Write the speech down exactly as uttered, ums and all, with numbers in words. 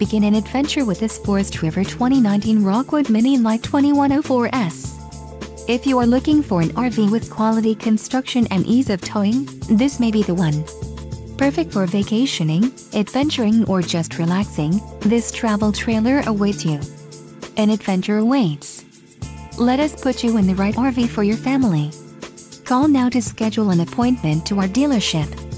Begin an adventure with this Forest River twenty nineteen Rockwood Mini Lite twenty-one oh four S. If you are looking for an R V with quality construction and ease of towing, this may be the one. Perfect for vacationing, adventuring, or just relaxing, this travel trailer awaits you. An adventure awaits. Let us put you in the right R V for your family. Call now to schedule an appointment to our dealership.